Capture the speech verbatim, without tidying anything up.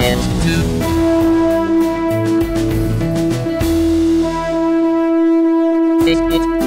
and two. This is